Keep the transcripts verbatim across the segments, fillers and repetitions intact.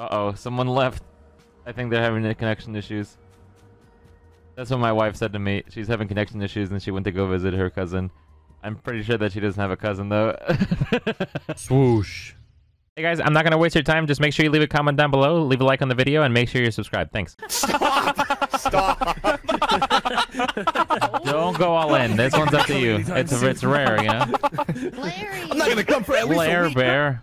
Uh-oh, someone left. I think they're having connection issues. That's what my wife said to me. She's having connection issues and she went to go visit her cousin. I'm pretty sure that she doesn't have a cousin, though. Swoosh. Hey guys, I'm not gonna waste your time. Just make sure you leave a comment down below, leave a like on the video, and make sure you're subscribed. Thanks. Stop! Stop! Don't go all in. This one's up to you. It's it's rare, you know. Larry. I'm not gonna come for at least Blair a week. Bear.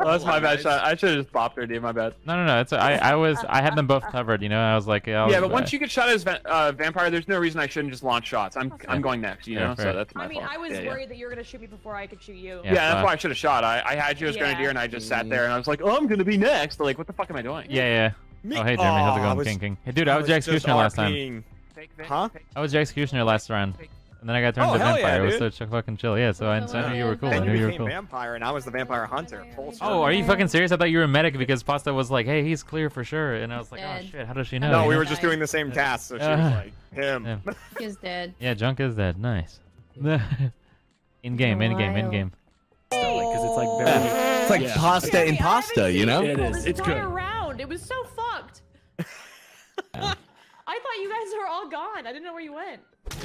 Oh, that's my bad shot. I should have just popped her, dude. My bad. No, no, no. It's I. I was. I had them both covered. You know. I was like. Yeah, was, yeah but once uh, you get shot as va uh, vampire, there's no reason I shouldn't just launch shots. I'm. Okay. I'm going next. You yeah, know. So that's my I mean, fault. I was yeah, worried yeah. that you were gonna shoot me before I could shoot you. Yeah, yeah that's why I should have shot. I. I had you as yeah. Grenadier, and I just sat there, and I was like, oh, I'm gonna be next. They're like, what the fuck am I doing? Yeah, yeah. Me? Oh, hey, Jeremy. How's it going, was, King King? Hey, dude. I was, I was your executioner last time. Huh? I was your executioner last round. And then I got turned oh, into vampire. Yeah, it was so fucking chill. Yeah, so I, so I knew you were cool. And I knew you, you were cool. Vampire, and I was the vampire hunter. Oh, are you fucking serious? I thought you were a medic because Pasta was like, "Hey, he's clear for sure," and I was like, dead. "Oh shit, how does she know?" No, we were just doing the same task, so she was like, "Him." Yeah. He is dead. Yeah, Junk is dead. Nice. in game, in game, in game. Because it's like very... it's like yeah. pasta yeah, and pasta, you know? It is. It's good. Around. It was so fucked. I thought you guys were all gone. I didn't know where you went.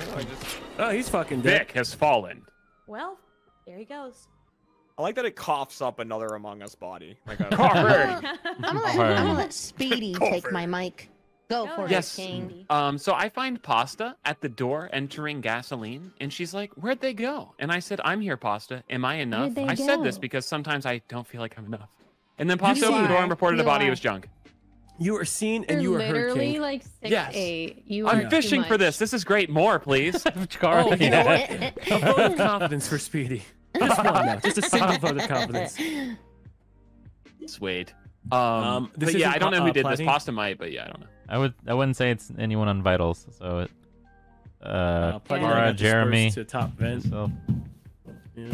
No, I just... Oh, he's fucking dead. Vic has fallen. Well, there he goes. I like that it coughs up another Among Us body. Like a... I'm gonna let, I'm gonna let Speedy take my mic. Go no, for yes. it, King. Um, so I find Pasta at the door entering gasoline, and she's like, "Where'd they go?" And I said, "I'm here, Pasta. Am I enough?" I go? said this because sometimes I don't feel like I'm enough. And then Pasta you opened are. the door and reported you a body was junk. You were seen and You're you were literally heard, like six yes. eight. You I'm fishing for this. This is great. More, please. oh, yeah. A vote of confidence for Speedy. Just one, though. Just a single vote of confidence. Sweet. Um, um this yeah, I don't know uh, who did uh, this. Pasta might, but yeah, I don't know. I would. I wouldn't say it's anyone on vitals. So, it, uh, uh Laura, Jeremy, to top vent. So, yeah.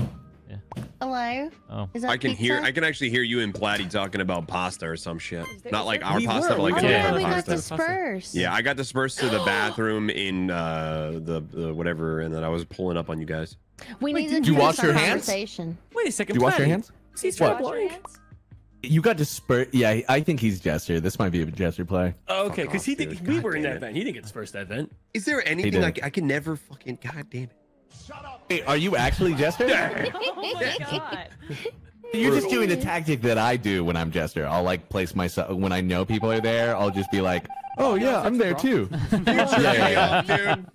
Hello. Oh. Is that I can pizza? hear. I can actually hear you and Platy talking about pasta or some shit. There, Not like there, our we pasta, were. but like oh, yeah, we pasta. Got dispersed. Yeah, I got dispersed to the bathroom in uh, the, the whatever, and then I was pulling up on you guys. We Wait, need to do you wash your hands? Wait a second. Do you Platy. wash your hands? He's what? Wash your hands? You got dispersed. Yeah, I think he's Jester. This might be a Jester play. Oh, okay, because he did. We were in that event. He didn't get dispersed that event. Is there anything I, I can never fucking? God damn it. Shut up. Hey, are you actually Jester? Oh my God. You're just doing the tactic that I do when I'm Jester. I'll like place myself when I know people are there. I'll just be like, "Oh yeah, I'm there too." You're jerking me off, dude.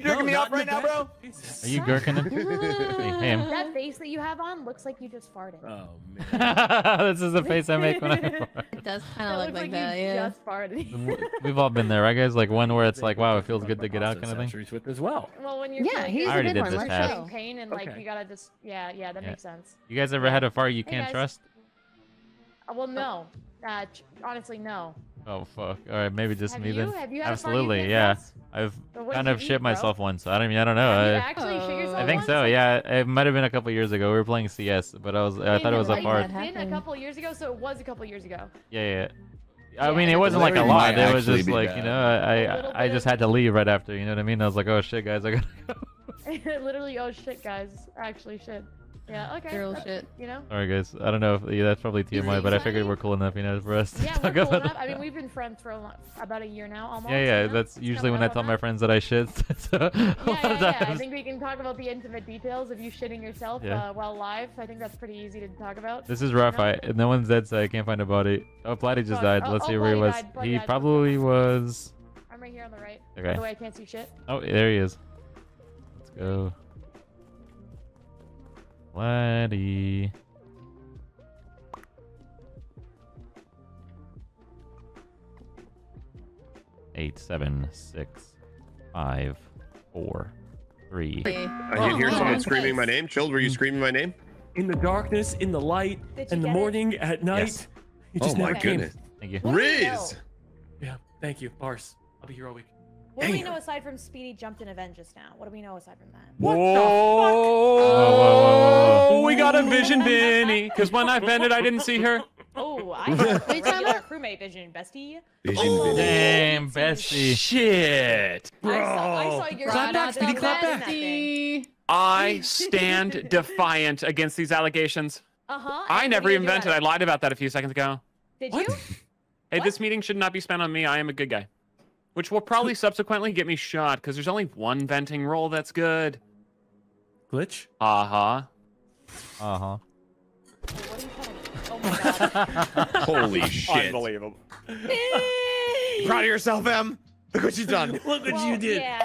You're jerking no, me off right now, bro. Are you gherking it? Hey, that face that you have on looks like you just farted. Oh man. This is the face I make when I fart. It does kind of look like, like that. You yeah. Just farted. We've all been there, right, guys? Like one where it's like, wow, it feels good to get out, kind of thing. With as well. Well, when you're yeah, he's a good one. Let's go. Pain and like okay. you gotta just yeah, yeah, that yeah. makes sense. You guys ever had a fart you hey, can't guys. trust? Uh, well, no. Uh, honestly, no. Oh fuck! All right, maybe just have me you? then. Have you had Absolutely, yeah. Sense? I've kind of shit eat, myself bro? once. I don't. I don't know. I, actually uh, I think so. Once? Yeah, it might have been a couple years ago. We were playing C S, but I was. I, I thought it was up hard. Been a couple years ago, so it was a couple years ago. Yeah, yeah. I yeah, mean, it wasn't like a lot. It was just like bad. you know, I I, I just had to leave right after. You know what I mean? I was like, oh shit, guys, I gotta go. Literally, oh shit, guys. Actually, shit. Yeah, okay. Girl shit. You know? Alright, guys. I don't know if yeah, that's probably T M I, but I figured we're cool enough, you know, for us to yeah, talk we're cool about enough. That. I mean, we've been friends for a long, about a year now, almost. Yeah, yeah. You know? That's it's usually when I tell my friends that I shit. So yeah, yeah, yeah. I think we can talk about the intimate details of you shitting yourself yeah. uh, while live. I think that's pretty easy to talk about. This is rough. You know? I, no one's dead, so I can't find a body. Oh, Platy just oh, died. Oh, Let's oh, see where he was. Died, he died. probably was. I'm right here on the right. Okay. By the way, I can't see shit. Oh, there he is. Let's go. Platy. Eight, seven, six, five, four, three. I can hear someone screaming my name. Chilled, were you screaming my name? In the darkness, in the light, in the morning, it? at night. Yes. You just oh my goodness. Came. Thank you. Riz! Yeah, thank you. Bars. I'll be here all week. What Damn. do we know aside from Speedy jumped in Avenge just now? What do we know aside from that? What whoa. the fuck? Oh, oh, we got a vision, Vinny. Because when I bended, I didn't see her. Oh, I got a crewmate vision, bestie. Vision, oh, damn, bestie. Shit. Bro. I saw, I saw your clap back, Speedy, clap back. I stand defiant against these allegations. Uh-huh. I never invented. I lied about that a few seconds ago. Did what? you? Hey, what? This meeting should not be spent on me. I am a good guy. Which will probably subsequently get me shot, because there's only one venting roll that's good. Glitch? Uh-huh. Uh-huh. Oh my God. Holy shit. Unbelievable. Proud of yourself, Em. Look what you've done. Look what well, you did. Yeah.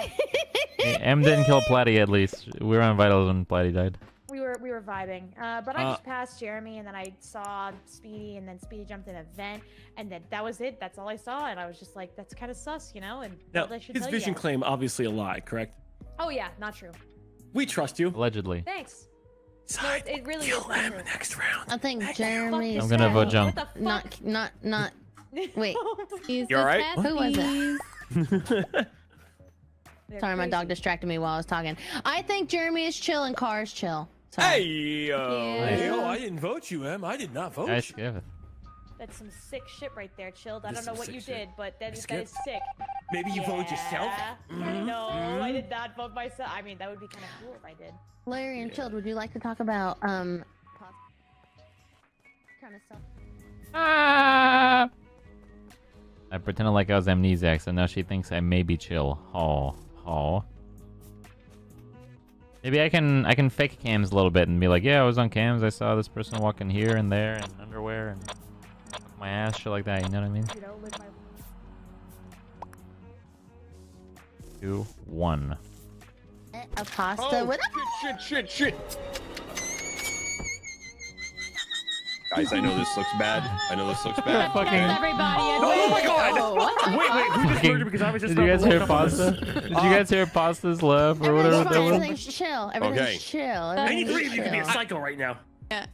Hey, Em didn't kill Platy, at least. We were on vitals when Platy died. We were we were vibing. Uh, but I uh, just passed Jeremy, and then I saw Speedy, and then Speedy jumped in a vent, and then that was it. That's all I saw, and I was just like, that's kind of sus, you know? And now, I should his tell vision you claim, obviously a lie, correct? Oh, yeah. Not true. We trust you. Allegedly. Thanks. Side no, it really kill is him next round. I think Jeremy. I'm gonna vote jump. Not, not, not. Wait. You all right? Who was it? Sorry, my dog distracted me while I was talking. I think Jeremy is chill and Kyr is chill. Sorry. Hey yo, yeah. Hey, yo! I didn't vote you, Em. I did not vote. I skip it. That's some sick shit right there, Chilled. I this don't know what you shit. did, but that is, that is sick. Maybe you yeah. voted yourself. Mm-hmm. No, mm-hmm. I did not vote myself. I mean, that would be kind of cool if I did. Larry and Chilled, would you like to talk about um kind of stuff? Ah! I pretended like I was amnesiac, so now she thinks I may be chill. Oh, oh. Maybe I can I can fake cams a little bit and be like, yeah, I was on cams. I saw this person walking here and there and underwear and my ass, shit like that. You know what I mean? You know, like my... Two, one. A pasta oh, with shit, shit, shit, shit. Guys, I know this looks bad. I know this looks bad. Fucking okay. everybody. Oh, oh my God! Oh, wait, wait, who just murdered because I was just. Did you guys hear pasta? Did you guys hear pasta's love or whatever? Everything's, fine. Everything's chill. Everything's okay. chill. Any three of you can be a psycho right now. Yeah.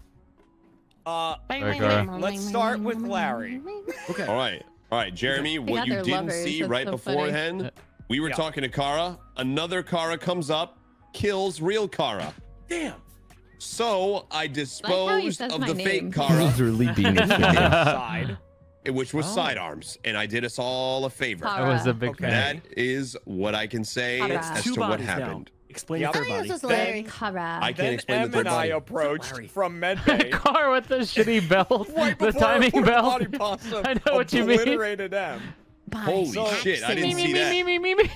Uh, okay. Let's start with Larry. Okay. All right, all right, Jeremy. What you didn't lovers. see That's right so beforehand, funny. we were yeah. talking to Kara. Another Kara comes up, kills real Kara. Damn. So I disposed like of the name. fake Kara, side, which was oh. sidearms, and I did us all a favor. Kara. That was a big okay. That is what I can say Kara. as Two to what happened. Now. Explain the other body. Then, I can't explain M the third and body. I approached so from medbay. Kyr with the shitty belt, right the timing belt. I know what you mean. Obliterated M. By Holy accident. shit! I didn't see that. Me, me, me, me, me.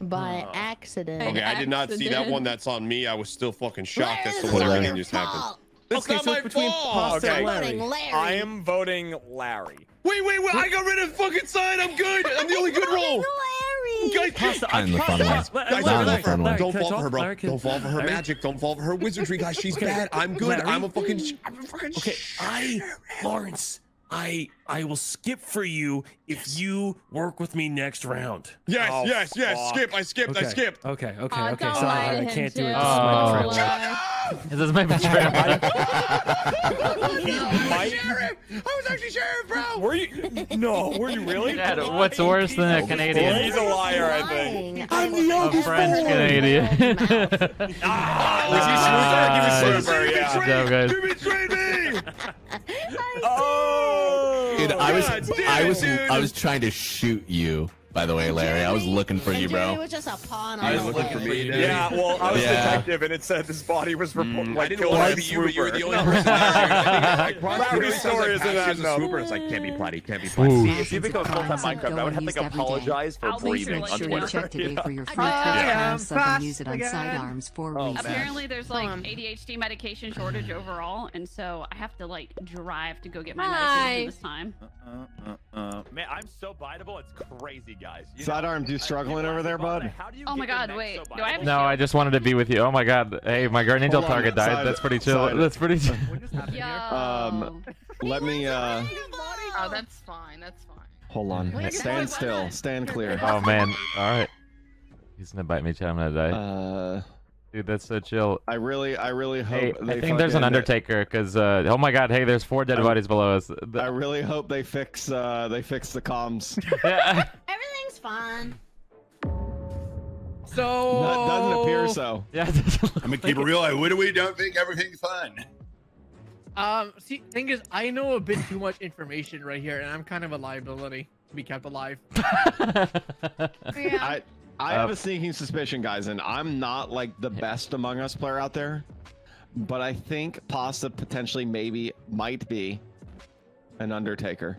By accident. Okay, I did not accident. see that one. That's on me. I was still fucking shocked. Larry, that's the one that just fault. happened. That's okay, not so my fault. Okay. Larry. Larry. I am voting Larry. Wait, wait, wait! I got rid of fucking sign. I'm good. I'm the only good role. Guys, pasta, I'm the fun one. Guys, I'm the fun one. Don't fall for her, bro. Don't fall for her magic. Don't fall for her wizardry, guys. She's bad. I'm good. I'm a fucking. I'm a fucking. Okay, I, Lawrence, I, I will skip for you if you work with me next round. Yes, oh, yes, yes. Fuck. Skip. I skipped. Okay. I skipped. Okay, okay, uh, okay. Sorry, I can't do it. Oh. This is my betrayal. I was actually sheriff, bro. Were you? No, were you really? Dad, what's worse than a Canadian? He's a liar, I think. I'm the oldest. A French Canadian. Ah, you betrayed me. You betrayed me. Oh, dude, I was, I was, I was trying to shoot you. By the way, Larry, Jeremy, I was looking for you, bro. Was just a pawn I was looking way. for me. Dude. Yeah, well, I was a yeah. detective, and it said this body was reported. Mm, like, I didn't want to be you, but you were the only person. Larry's story isn't that number. It's like, can't be Platy, can't be Platy. See, if you become full-time Minecraft, I would have to like, apologize for breathing on Twitter. Yeah, apparently, there's like A D H D medication shortage overall, and so I have to like drive to go get my medication this time. Man, I'm so biteable, it's crazy. Guys, you Sidearms, know, you struggling over there, bud? Oh my God, wait. So do I have no, I just wanted to be with you. Oh my God. Hey, my guardian angel target died. Side. That's pretty chill. Side. That's pretty chill. um, let me, uh... Oh, that's fine. That's fine. Hold on. Wait, Stand still. Stand clear. Oh, man. All right. He's gonna bite me, Chad. I'm gonna die. Uh... Dude, that's so chill. I really, I really hope. Hey, they I think there's an Undertaker, cause uh, oh my God, hey, there's four dead I, bodies below us. The... I really hope they fix, uh, they fix the comms. Yeah. Everything's fine. So that doesn't appear so. Yeah. I'm gonna keep it real. I literally don't think everything's fine. Um, see, thing is, I know a bit too much information right here, and I'm kind of a liability to be kept alive. Yeah. I, I have a sneaking suspicion, guys, and I'm not like the best Among Us player out there, But I think Pasta potentially maybe might be an Undertaker.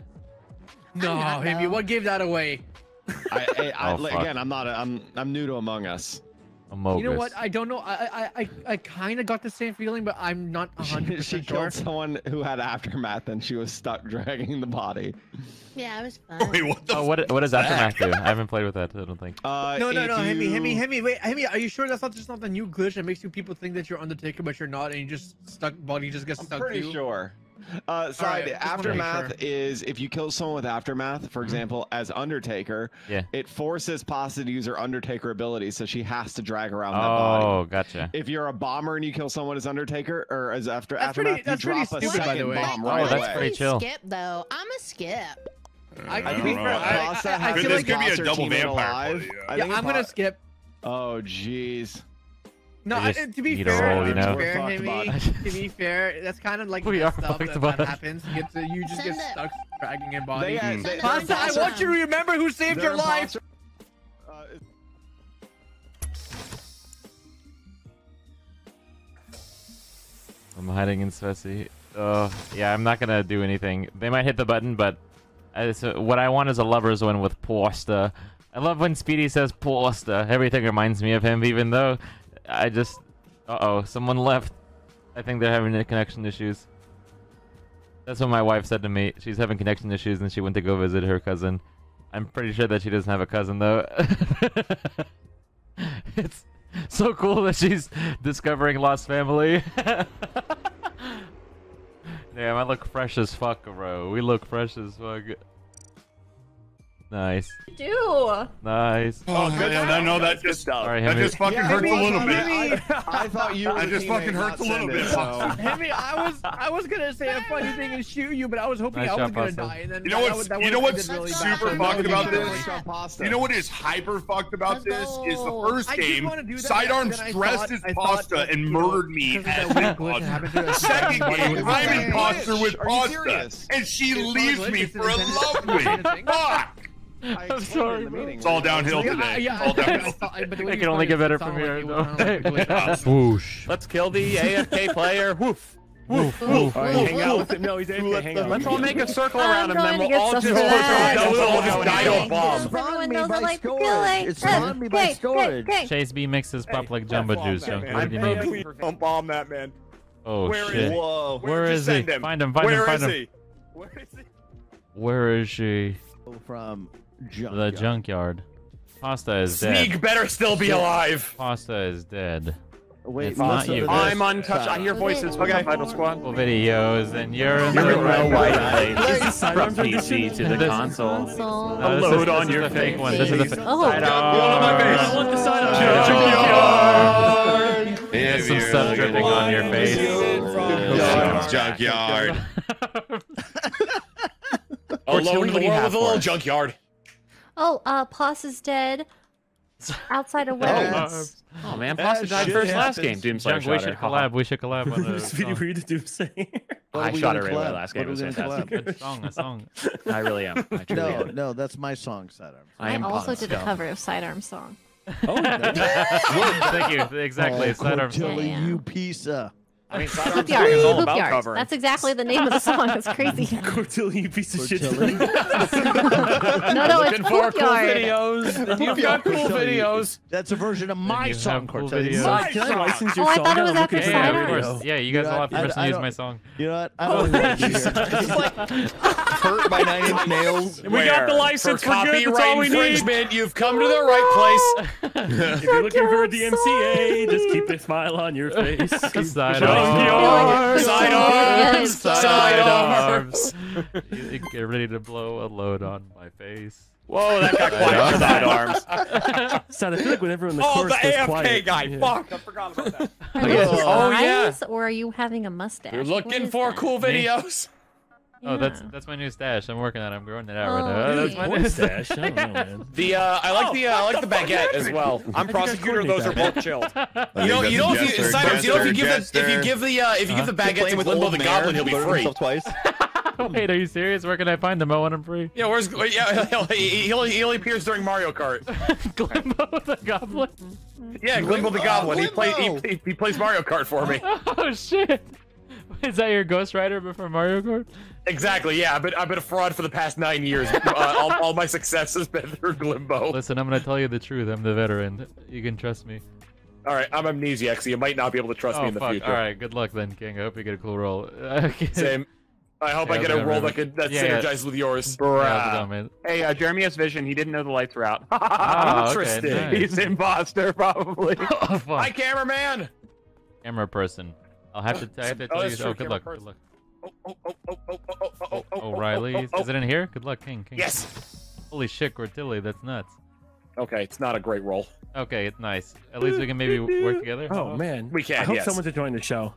No, Hibby, what gave that away? I, I, I, oh, again, fuck. I'm not. A, I'm I'm new to Among Us. Amogus. You know what? I don't know. I I I kind of got the same feeling, but I'm not one hundred percent She, she sure. killed someone who had aftermath, and she was stuck dragging the body. Yeah, it was fun. Wait, what? The oh, what? What does aftermath do? I haven't played with that. I don't think. Uh, no, no, no, Hemi, Hemi, Hemi, wait, Hemi. Are you sure that's not just not the new glitch that makes you people think that you're Undertaker, but you're not, and you just stuck body just gets I'm stuck. I'm pretty to you? sure. Uh, sorry, right, aftermath sure. is if you kill someone with aftermath, for example, as Undertaker, yeah, it forces Pasta to use her Undertaker ability, so she has to drag around oh, that body. Oh, gotcha. If you're a bomber and you kill someone as Undertaker or as after that's aftermath, pretty, that's you drop pretty a stupid, by the way. Bomb oh, right that's away. Pretty chill. Skip though, I'm a skip. I, I, I think Pasta I, I, I, has this could be a double vampire. Body, yeah, yeah I'm gonna skip. Oh, jeez. No, I, to be fair, roll, you know? fair Hemi, to be fair, that's kind of like we are stuff that, that happens. You, to, you just Send get stuck it. dragging in body. They, they, Pasta, I want you to remember who saved They're your life. Uh, I'm hiding in Svesi. Oh, yeah, I'm not gonna do anything. They might hit the button, but uh, so what I want is a lover's one with Pasta. I love when Speedy says Pasta. Everything reminds me of him, even though. I just... Uh-oh, someone left. I think they're having connection issues. That's what my wife said to me. She's having connection issues and she went to go visit her cousin. I'm pretty sure that she doesn't have a cousin, though. It's so cool that she's discovering lost family. Damn, I look fresh as fuck, bro. We look fresh as fuck. Nice. Do. Nice. Oh, good man, I know that just Sorry, that just fucking yeah, hurts Hemi, a little Hemi. bit. I, I thought you. I just fucking hurts a little bit. Hemi, I was I was gonna say a funny thing and shoot you, but I was hoping nice I was gonna pasta. die. And then you know what's that, that you know what's really super fucked about this? You know what is hyper fucked about this is the first game. Sidearms dressed as Pasta and murdered me as Imposter. Second game, I'm Imposter with Pasta, and she leaves me for a lovely. Fuck. I I'm sorry, the meeting, it's all downhill yeah, today. Yeah, all downhill. It can only get better from here. Whoosh. Let's kill the A F K player. Woof. Woof. Woof. Hang out with him. No, he's A F K. Hang out. Let's all make a circle around him, then we'll all just die on a bomb. Everyone knows I like to kill it. It's on me by storage. Chase B mixes pop like jumbo juice. Don't bomb that man. Oh shit. Whoa. Where is he? Find him. Find him. Find him. Where is he? Where is she? From. Junkyard. The junkyard. Pasta is Sneak dead. Sneak better still be Shit. alive. Pasta is dead. Wait, it's not you. I'm untouched. Uh, I hear voices. Okay. Final squad. Videos and you're in the right place. From P C to the console. console. No, a load is, on your fake one. This is the fake one. Oh, I want the side junkyard. There's some stuff dripping on your face. Junkyard. Alone in the world with a little junkyard. Oh, uh, Pos is dead. Outside of weapons. Oh, uh, oh man, Pos died first happens. last game. Doomslayer shot We should collab. We should collab. On the song. We need to Doomslayer. I shot her in my last game. It was fantastic. Good song, a song. I really am. I truly no, am. no, that's my song, Sidearms. I, I also did a cover of Sidearms song. Oh, thank you. Exactly, oh, Sidearms song. Yeah. You pizza. I mean, Sidearms song is all about covering. That's exactly the name of the song. It's crazy. Cortilli, you piece of shit. no, no, Looking it's for cool videos. You've got cool videos. That's a version of my song, cool Cortilli. My Can I license your oh, song? I thought it was after Sidearms. Yeah, yeah, you guys all have permission to use my song. You know what? I don't want to hear. Hurt by nine nails. We got the license for good. That's all we need. You've come to the right place. If you're looking for a D M C A, just keep a smile on your face. Sidearms, sidearms, sidearms. Get ready to blow a load on my face. Whoa, that got quiet. Sidearms. Sad, I feel like when everyone in the chorus goes quiet. Oh, the A F K guy. Yeah. Fuck, I forgot about that. Are those oh, oh yeah. Or are you having a mustache? You're looking for that? cool videos. Yeah. Oh, that's that's my new stash. I'm working on it. I'm growing it out oh, right now. That's my new stash. I don't know, man. The uh, I like oh, the uh, I like the, the baguette as well. I'm prosecutor. Those are both chilled. You know, you know, if you, Sidearms, you know, if you give the if you give the uh, if you give the baguette with Limbo the Goblin, he'll be free. Twice. Wait, are you serious? Where can I find him? I want him free. Yeah, where's... Yeah, he only, he only appears during Mario Kart. Glimbo the Goblin? Yeah, Glimbo the Goblin. Oh, he, play, he, he plays Mario Kart for me. Oh, shit. Is that your Ghost Rider before Mario Kart? Exactly, yeah. I've been, I've been a fraud for the past nine years. uh, all, all my success has been through Glimbo. Listen, I'm going to tell you the truth. I'm the veteran. You can trust me. All right, I'm amnesiac, so you might not be able to trust oh, me in the fuck. future. All right, good luck then, King. I hope you get a cool roll. Same. I hope yeah, I get a roll that, that yeah, synergizes yeah. with yours. Yeah, dumb, hey, uh, Jeremy has vision. He didn't know the lights were out. Oh, I'm interested. Okay, nice. He's an imposter, probably. Oh, fuck. Hi, cameraman. Camera person. I'll have to, I have to tell oh, you. True, oh, good luck. Person. Good luck. Oh, oh, oh, oh, oh, oh, oh, oh, O'Reilly. Oh, oh, oh. Is it in here? Good luck, King. King. Yes. Holy shit, Cortilli. That's nuts. Okay, it's not a great roll. Okay, it's nice. At least we can maybe work together. Oh, oh. man. We can, I hope yes. someone's enjoying the show.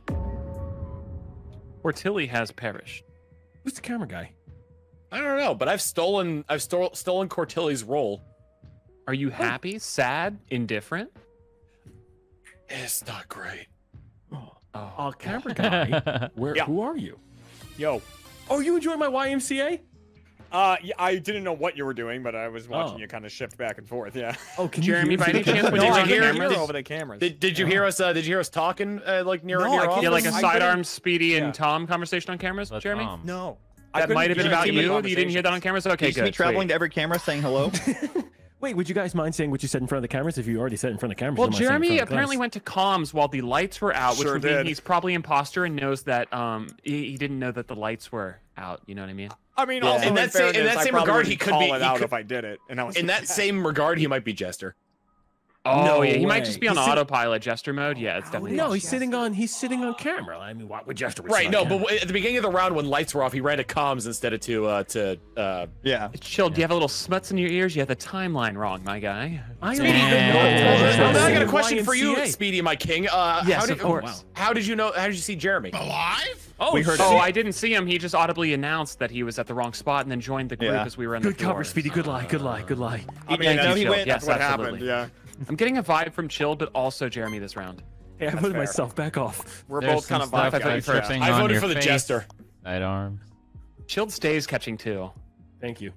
Cortilli has perished. Who's the camera guy? I don't know, but I've stolen I've stole, stolen Cortilli's role. Are you happy, oh. sad, indifferent? It's not great. Oh, oh, oh camera guy. Where? Yeah. Who are you? Yo. Oh, you enjoy my Y M C A? Uh, yeah, I didn't know what you were doing, but I was watching oh. you kind of shift back and forth. Yeah. Oh, can Jeremy, you by any chance, did you hear cameras? over the cameras? Did, did you hear us? Uh, did you hear us talking uh, like near? No, near yeah, like a sidearms, Speedy yeah. and Tom conversation on cameras. That's Jeremy, Tom. no, that might have been about you. You didn't hear that on cameras. Okay, you good. Me traveling sweet. to every camera saying hello. Wait, would you guys mind saying what you said in front of the cameras if you already said in front of the cameras? Well, Jeremy apparently went to comms while the lights were out, which would mean he's probably imposter and knows that um he didn't know that the lights were out. You know what I mean? I mean, yeah. also in, in that fairness, same, in that I same regard, he could call be. It he out could, if I did it, and I was in that same regard, he might be Jester. Oh no yeah, he way. might just be on he's autopilot, Jester mode. Yeah, it's definitely. No, he's Jester. sitting on. He's sitting on camera. I mean, what would Jester? Would right. No, camera. but at the beginning of the round, when lights were off, he ran to comms instead of to uh, to. Uh, yeah. Chill. Yeah. Do you have a little smuts in your ears? You have the timeline wrong, my guy. I Speedy, yeah. Yeah. Now I got a question for you, Speedy, my king. Uh, yes, how did, of course. Oh, wow. How did you know? How did you see Jeremy? Alive. Oh, we heard oh I didn't see him. He just audibly announced that he was at the wrong spot and then joined the group yeah. as we were in the. Good cover, Speedy. Good lie. Good lie. Good lie. I mean, I know he went. That's what happened. Yeah. I'm getting a vibe from Chilled, but also Jeremy this round. Hey, I voted myself back off. We're There's both kind of vibe guys. Yeah. I voted for the face. Jester. Sidearms. Chilled stays catching two. Thank you.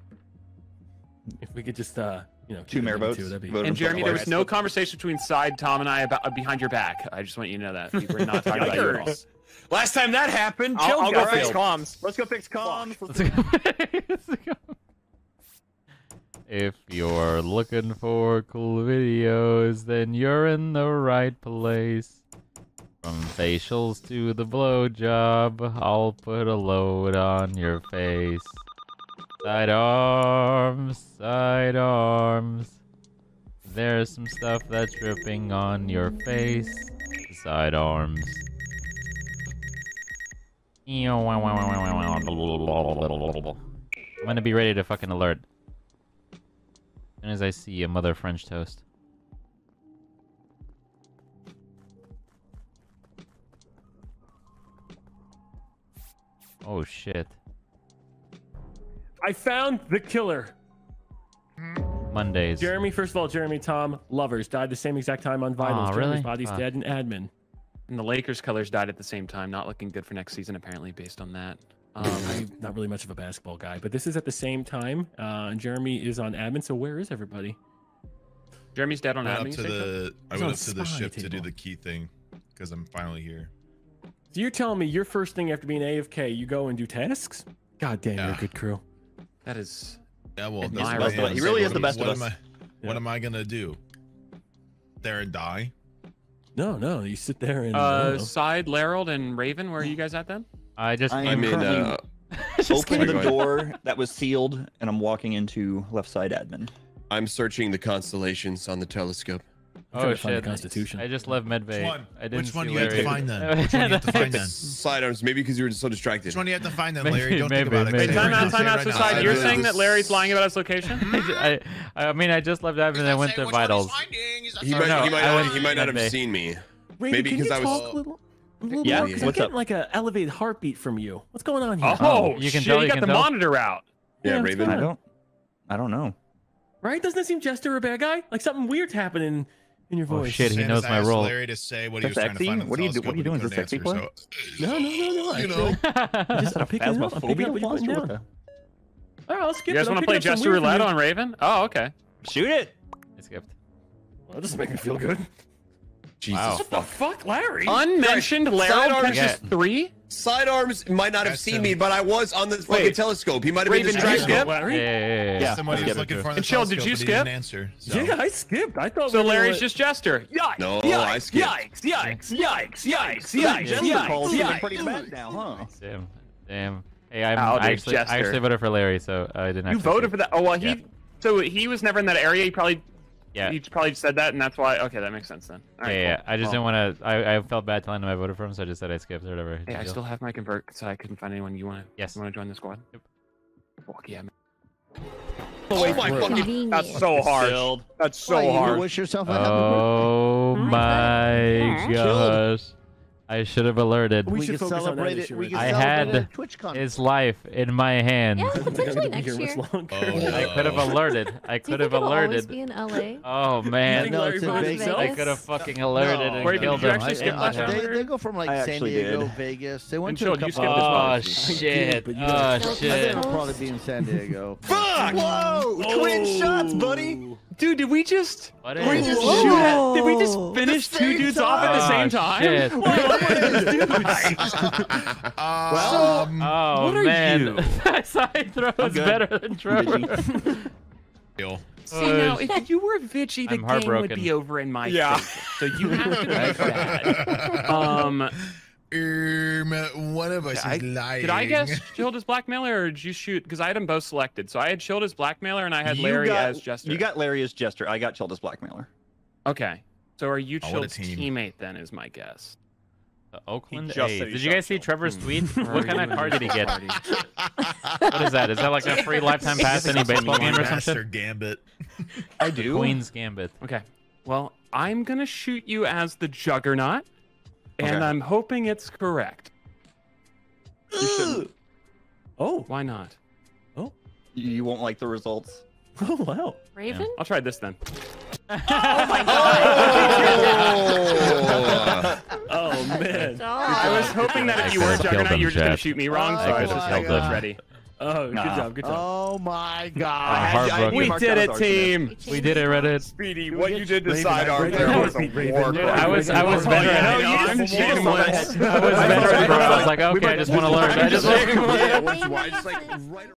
If we could just, uh, you know, two mare votes. Two, be... And Jeremy, there was no conversation between Side, Tom, and I about uh, behind your back. I just want you to know that. We were not talking about your balls. Last time that happened, I'll, I'll go fix comms. Let's go fix comms. Let's go. If you're looking for cool videos, then you're in the right place. From facials to the blowjob, I'll put a load on your face. Sidearms, sidearms. There's some stuff that's dripping on your face. Sidearms. I'm gonna be ready to fucking alert. As soon as I see a mother French toast. Oh shit. I found the killer. Mondays. Jeremy, first of all, Jeremy, Tom, lovers died the same exact time on Vitals. Oh, Jeremy's really? body's oh. dead in admin. And the Lakers colors died at the same time. Not looking good for next season, apparently, based on that. Um, I'm not really much of a basketball guy, but this is at the same time. Uh, Jeremy is on admin, so where is everybody? Jeremy's dead on I admin. Up to the, I went up to the ship table. to do the key thing because I'm finally here. So you're telling me your first thing after being A F K, you go and do tasks? God damn, yeah. you're a good crew. That is. Yeah, well, that's my best of us. He really is the best of us. What am I, what am I gonna do? There and die? No, no. You sit there and. Uh, Side, Lerald, and Raven. Where are you guys at then? I just I mean, uh, opened the door that was sealed, and I'm walking into left side admin. I'm searching the constellations on the telescope. I'm oh shit! The Constitution. I just left Medbay. Which one? I didn't Which one do you have to find then? Which one do you have to find then? Sidearms, maybe because you were just so distracted. Which one do you have to find then, Larry? Don't maybe, think about maybe, it. Maybe. Time out, time out, so Side. You're saying that Larry's lying about his location? I, I, I mean, I just left admin and I went to Vitals. He might, no, he might, I went, he might not have seen me. Maybe because I was. Yeah, more, yeah. What's I'm up? Like an elevated heartbeat from you. What's going on here? Oh, oh you can shit, tell, you, you got the tell. monitor out. Yeah, yeah Raven. I don't, I don't know. Right? Doesn't it seem Jester or a bad guy? Like something weird's happening. in your voice. Oh shit, he knows my role. Larry to say what he was trying to find. What are you doing? What are you doing? Is this sexy play? No, no, no, no. You know, just pick it up. Pick it up. All right, let's skip. You guys want to play Jester Roulette on Raven? Oh, okay. Shoot it. I skipped. Well, this is making me feel good. Jesus, wow. What the fuck, Larry? Unmentioned Larry catches three? Sidearms might not have seen me, but I was on the fucking telescope. He might have been distracted. Yeah, yeah, yeah, yeah. Somebody was looking for the telescope, but he didn't answer. Yeah, I skipped. I thought so. Larry's just Jester. Yikes! No, I skipped. Yikes! Yikes! Yikes! Yikes! Yikes! Jester calls are pretty bad now, huh? Damn. Damn. Hey, I'm actually I actually voted for Larry, so I didn't. You voted for that? Oh well, he. So he was never in that area. He probably. Yeah, you probably said that, and that's why. Okay, that makes sense then. All right, yeah, yeah. Cool. I just oh. didn't want to. I, I felt bad telling him I voted for him, so I just said I skipped or whatever. Hey, I still have my convert, so I couldn't find anyone. You want to? Yes. You want to join the squad? Yep. Fuck yeah, man. Oh, oh my fucking! That's so hard. That's so why, hard. You wish yourself a happy oh birthday. My huh? gosh! I should have alerted. We, we should celebrate it. We I had his life in my hand. Yeah, potentially next year. Oh, I could have alerted. I could have alerted. Be in L A? Oh man, no, it's I could have fucking alerted no. and Wait, killed him. I, I, they, they go from like I San Diego, did. Vegas. They went Until to a couple. Oh shit! Did, oh shit! I'll probably be in San Diego. Fuck! Whoa! Twin shots, buddy. Dude, did we just? Did we just shoot at, Did we just finish two dudes time. off at the same time? What are these dudes? Well, um, oh what are man, you? That side throw is better than Trevor. See now, if you were Vigi, the I'm game would be over in my yeah. favor. So you have to do that. Um. Um, one of us did is I, lying. Did I guess Chilled as Blackmailer or did you shoot? Because I had them both selected. So I had Chilled as Blackmailer and I had you Larry got, as Jester. You got Larry as Jester. I got Chilled as Blackmailer. Okay. So are you Chilled's team. teammate then is my guess. The Oakland A's. Did you guys see Trevor's tweet? What kind of card did he get? What is that? Is that like a free lifetime pass in any baseball game or something? Gambit. I do. Queen's Gambit. Okay. Well, I'm going to shoot you as the Juggernaut. And okay. I'm hoping it's correct. Oh, why not? Oh, you won't like the results. Oh wow, Raven. Yeah. I'll try this then. Oh my god! Oh, oh man! I was hoping that if you were Juggernaut, you were just gonna shoot me wrong. So oh, I was just held up ready. Oh, nah. Good job, good job. Oh my god. I I we did it, team. We did it, Reddit. Speedy, what you did to Sidearms there was a war crime. I was, I was better at it. I was better at it, bro. I was like, okay, I just want to learn. I just want to learn.